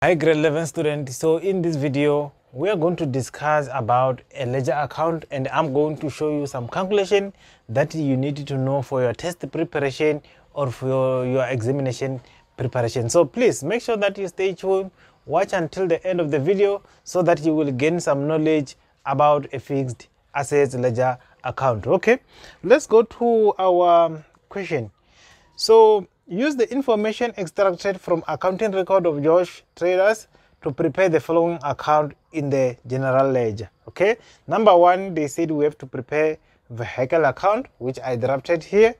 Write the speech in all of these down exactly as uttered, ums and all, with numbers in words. Hi grade eleven students, so in this video we are going to discuss about a ledger account, and I'm going to show you some calculation that you need to know for your test preparation or for your, your examination preparation. So please make sure that you stay tuned, watch until the end of the video so that you will gain some knowledge about a fixed assets ledger account. Okay, let's go to our question. So use the information extracted from accounting record of Josh Traders to prepare the following account in the general ledger. Okay, number one, they said we have to prepare vehicle account, which I drafted here.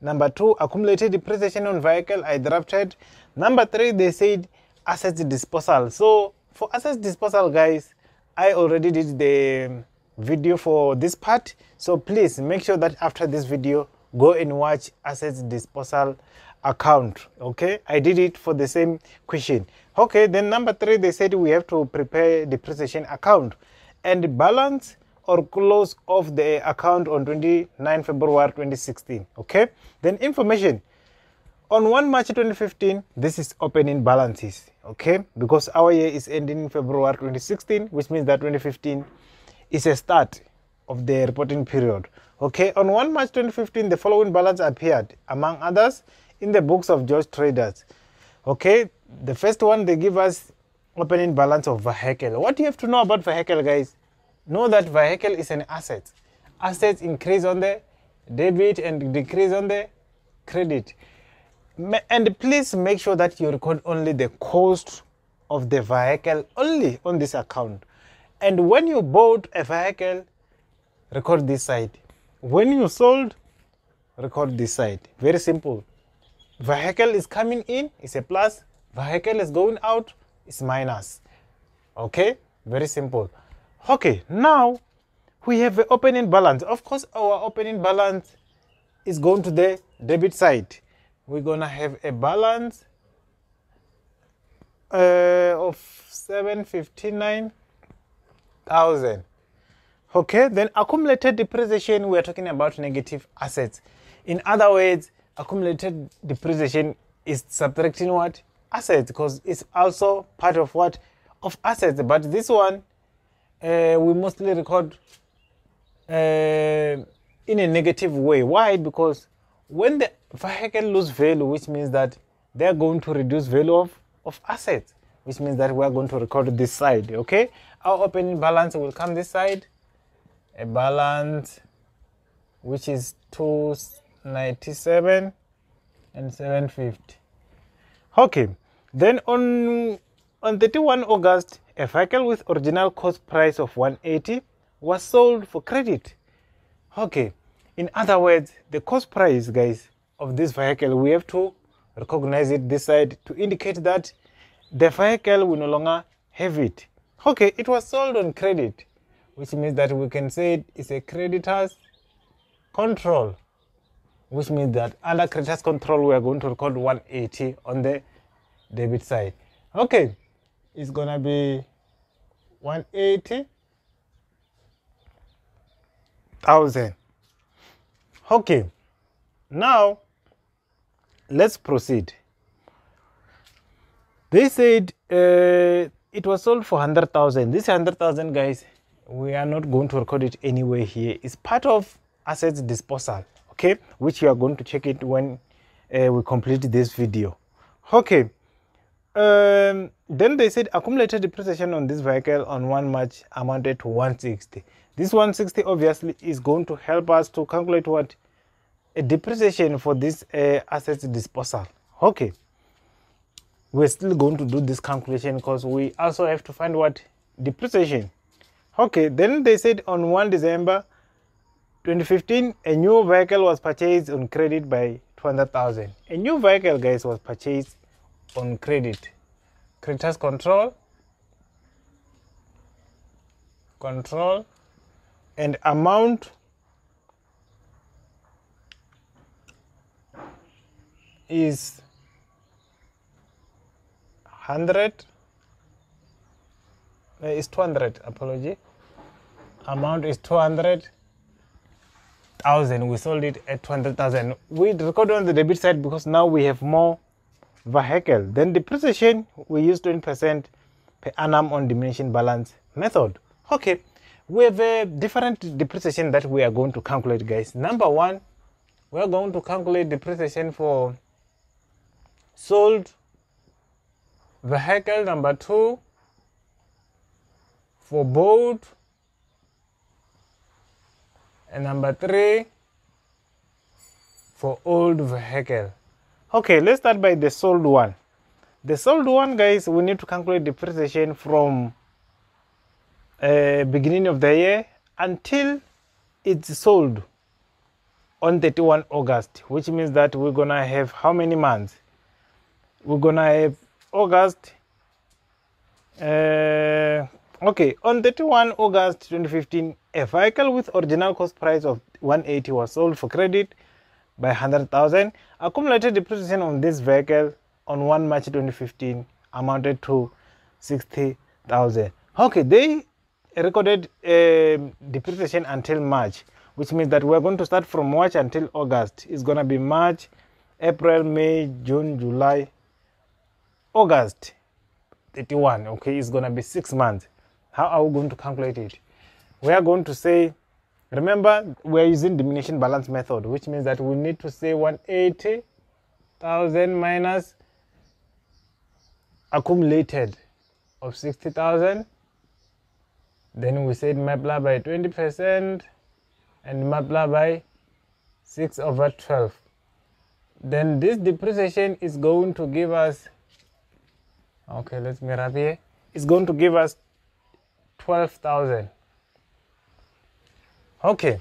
Number two, accumulated depreciation on vehicle, I drafted. Number three, they said assets disposal. So for assets disposal, guys, I already did the video for this part, so please make sure that after this video go and watch assets disposal account. Okay, I did it for the same question. Okay, then number three, they said we have to prepare depreciation account and balance or close of the account on twenty-ninth February twenty sixteen. Okay, then information on first March twenty fifteen, this is opening balances. Okay, because our year is ending in February twenty sixteen, which means that twenty fifteen is a start of the reporting period. Okay, on first March twenty fifteen, the following balance appeared among others in the books of George Traders. Okay, the first one, they give us opening balance of vehicle. What you have to know about vehicle, guys, know that vehicle is an asset. Assets increase on the debit and decrease on the credit, and please make sure that you record only the cost of the vehicle only on this account. And when you bought a vehicle, record this side. When you sold, record this side. Very simple. Vehicle is coming in, it's a plus. Vehicle is going out, it's minus. Okay, very simple. Okay, now we have an opening balance. Of course, our opening balance is going to the debit side. We're gonna have a balance uh, of seven hundred fifty-nine thousand. Okay, then accumulated depreciation, we are talking about negative assets. In other words, accumulated depreciation is subtracting what? Assets, because it's also part of what? Of assets. But this one, uh, we mostly record uh, in a negative way. Why? Because when the vehicle lose value, which means that they are going to reduce value of, of assets, which means that we are going to record this side. Okay, our opening balance will come this side. A balance which is two ninety-seven and seven fifty. Okay, then on on thirty-first August, a vehicle with original cost price of one eighty was sold for credit. Okay, in other words, the cost price, guys, of this vehicle, we have to recognize it this side to indicate that the vehicle will no longer have it. Okay, it was sold on credit, which means that we can say it's a creditor's control, which means that under creditor's control, we are going to record one eighty on the debit side. Okay, it's gonna be one hundred eighty thousand. Okay, now let's proceed. They said uh, it was sold for one hundred thousand. This one hundred thousand, guys, we are not going to record it anyway here. It's part of assets disposal, okay, which you are going to check it when uh, we complete this video. Okay, um, then they said accumulated depreciation on this vehicle on first March amounted to one sixty. This one sixty obviously is going to help us to calculate what? A depreciation for this uh, assets disposal. Okay, we're still going to do this calculation because we also have to find what? Depreciation. Okay, then they said on first December twenty fifteen, a new vehicle was purchased on credit by two hundred thousand. A new vehicle, guys, was purchased on credit. Creditors control, control, and amount is one hundred. It's two hundred, apology. Amount is two hundred thousand. We sold it at two hundred thousand. We record on the debit side because now we have more vehicle. Then depreciation, we use twenty percent per annum on diminishing balance method. Okay, we have a different depreciation that we are going to calculate, guys. Number one, we are going to calculate depreciation for sold vehicle. Number two, for boat. And number three, for old vehicle. Okay, let's start by the sold one. The sold one, guys, we need to calculate depreciation from uh, beginning of the year until it's sold on thirty-first of August, which means that we're gonna have how many months? We're gonna have August. Uh, okay, on thirty-first of August twenty fifteen, a vehicle with original cost price of one eighty was sold for credit by one hundred thousand. Accumulated depreciation on this vehicle on first of March twenty fifteen amounted to sixty thousand. Okay, they recorded uh, depreciation until March, which means that we're going to start from March until August. It's going to be March, April, May, June, July, August, thirty-one. Okay, it's going to be six months. How are we going to calculate it? We are going to say, remember, we are using diminishing balance method, which means that we need to say one hundred eighty thousand minus accumulated of sixty thousand. Then we said multiply by twenty percent and multiply by six over twelve. Then this depreciation is going to give us, okay, let's mirror here, it's going to give us twelve thousand. Okay,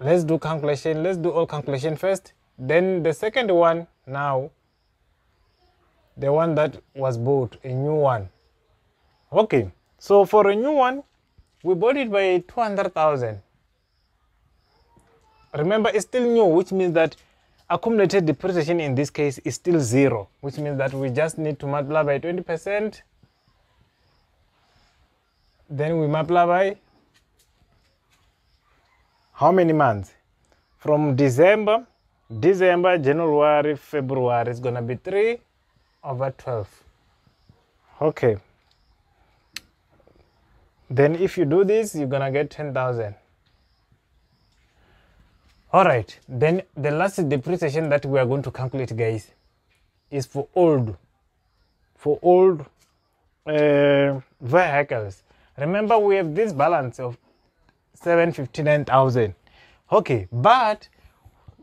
let's do calculation. Let's do all calculation first. Then the second one now, the one that was bought, a new one. Okay, so for a new one, we bought it by two hundred thousand. Remember, it's still new, which means that accumulated depreciation in this case is still zero, which means that we just need to multiply by twenty percent. Then we multiply by how many months? From December, December, January, February, it's going to be three over twelve. Okay. Then if you do this, you're going to get ten thousand. All right. Then the last depreciation that we are going to calculate, guys, is for old, for old uh, vehicles. Remember, we have this balance of seven hundred fifty-nine thousand. Okay, but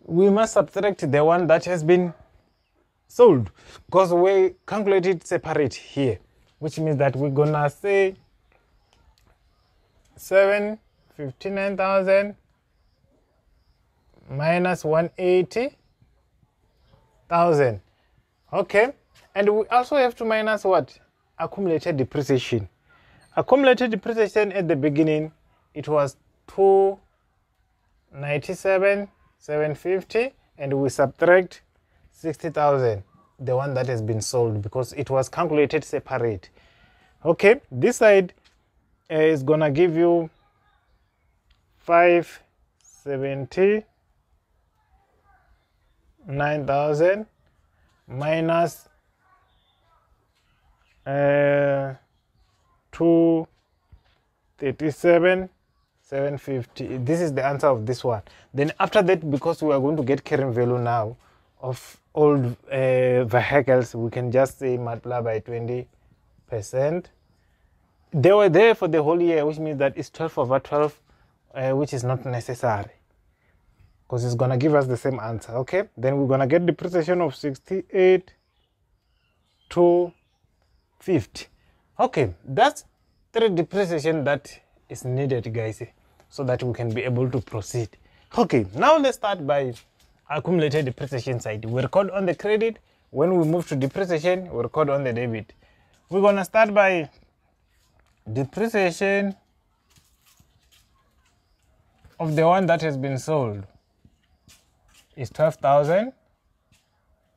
we must subtract the one that has been sold because we calculate it separate here, which means that we're gonna say seven hundred fifty-nine thousand minus one hundred eighty thousand. Okay, and we also have to minus what? Accumulated depreciation. Accumulated depreciation at the beginning, it was two hundred ninety-seven thousand seven hundred fifty, and we subtract sixty thousand, the one that has been sold because it was calculated separate. Okay, this side is gonna give you five hundred seventy-nine thousand minus uh, two hundred thirty-seven thousand seven hundred fifty. This is the answer of this one. Then after that, because we are going to get carrying value now of old uh, vehicles, we can just say multiply by twenty percent. They were there for the whole year, which means that it's twelve over twelve, uh, which is not necessary because it's gonna give us the same answer. Okay, then we're gonna get depreciation of sixty-eight thousand two hundred fifty. Okay, that's three depreciation that is needed, guys, so that we can be able to proceed. Okay, now let's start by accumulated depreciation side. We record on the credit. When we move to depreciation, we record on the debit. We're gonna start by depreciation of the one that has been sold is twelve thousand.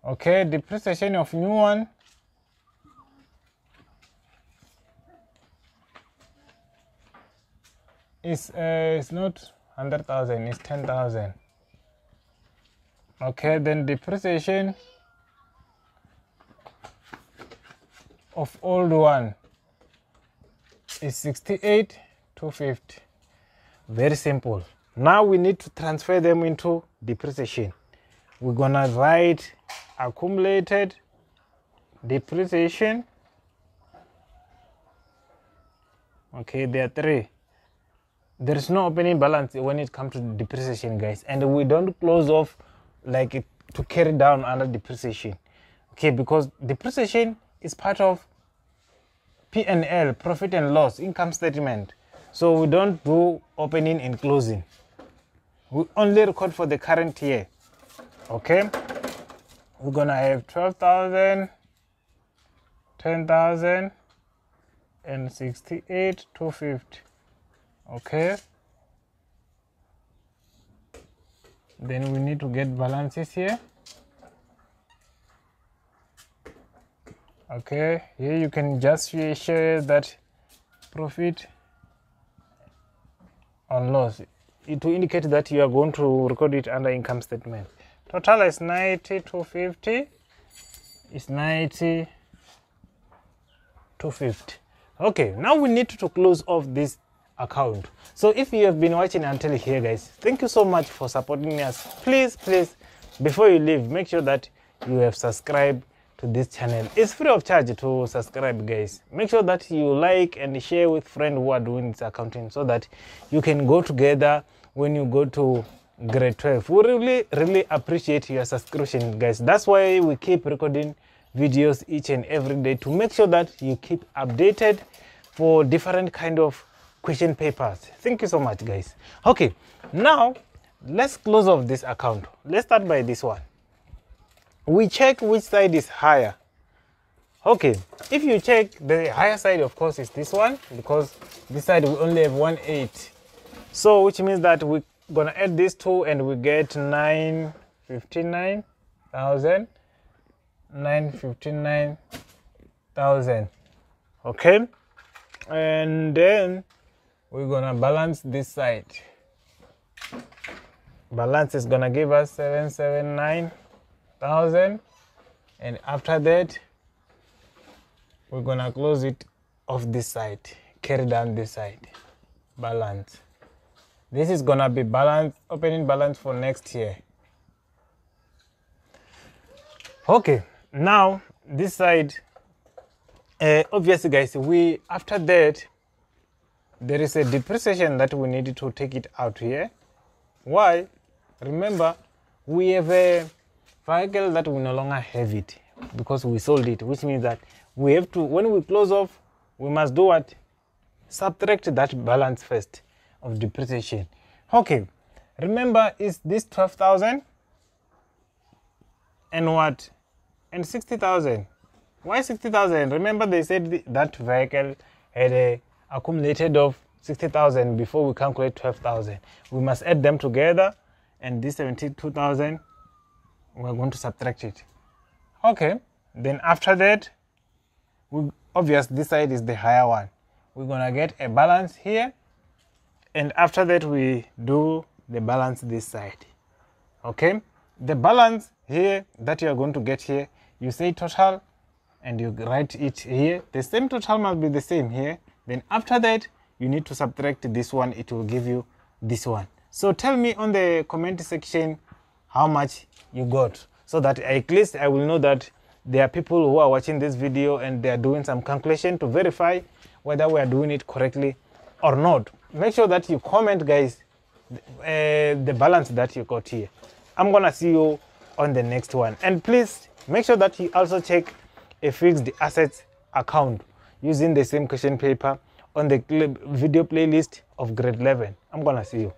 Okay, depreciation of new one, It's, uh, it's not one hundred thousand, it's ten thousand. Okay, then depreciation of old one is sixty-eight thousand two hundred fifty. Very simple. Now we need to transfer them into depreciation. We're gonna write accumulated depreciation. Okay, there are three. There is no opening balance when it comes to depreciation, guys, and we don't close off like it to carry down under depreciation. Okay, because depreciation is part of P and L, profit and loss, income statement. So we don't do opening and closing. We only record for the current year. Okay, we're gonna have twelve thousand, ten thousand, and sixty-eight thousand two hundred fifty. Okay, then we need to get balances here. Okay, here you can just share that profit and loss. It will indicate that you are going to record it under income statement. Total is ninety thousand two hundred fifty. It's ninety thousand two hundred fifty. Okay, now we need to close off this account. So if you have been watching until here, guys, thank you so much for supporting us. Please, please, before you leave, make sure that you have subscribed to this channel. It's free of charge to subscribe, guys. Make sure that you like and share with friends who are doing this accounting so that you can go together when you go to grade twelve. We really, really appreciate your subscription, guys. That's why we keep recording videos each and every day, to make sure that you keep updated for different kind of question papers. Thank you so much, guys. Okay, now let's close off this account. Let's start by this one. We check which side is higher. Okay, if you check, the higher side of course is this one, because this side we only have one eight, so which means that we're gonna add these two and we get nine fifty-nine thousand, nine hundred fifty-nine thousand. Okay, and then we're gonna balance this side. Balance is gonna give us seven hundred seventy-nine thousand, and after that we're gonna close it off this side, carry down this side. Balance, this is gonna be balance, opening balance for next year. Okay, now this side, uh, obviously, guys, we after that there is a depreciation that we need to take it out here. Why? Remember, we have a vehicle that we no longer have it because we sold it, which means that we have to, when we close off, we must do what? Subtract that balance first of depreciation. Okay, remember, is this twelve thousand and what? And sixty thousand. Why sixty thousand? Remember, they said that vehicle had a accumulated of sixty thousand before we calculate twelve thousand. We must add them together, and this seventy-two thousand, we're going to subtract it. Okay, then after that, we obviously, this side is the higher one. We're gonna get a balance here, and after that we do the balance this side. Okay, the balance here that you are going to get here, you say total and you write it here. The same total must be the same here. Then after that, you need to subtract this one. It will give you this one. So tell me on the comment section how much you got, so that at least I will know that there are people who are watching this video and they are doing some calculation to verify whether we are doing it correctly or not. Make sure that you comment, guys, uh, the balance that you got here. I'm gonna see you on the next one. And please make sure that you also check a fixed assets account using the same question paper on the video playlist of grade eleven. I'm gonna see you.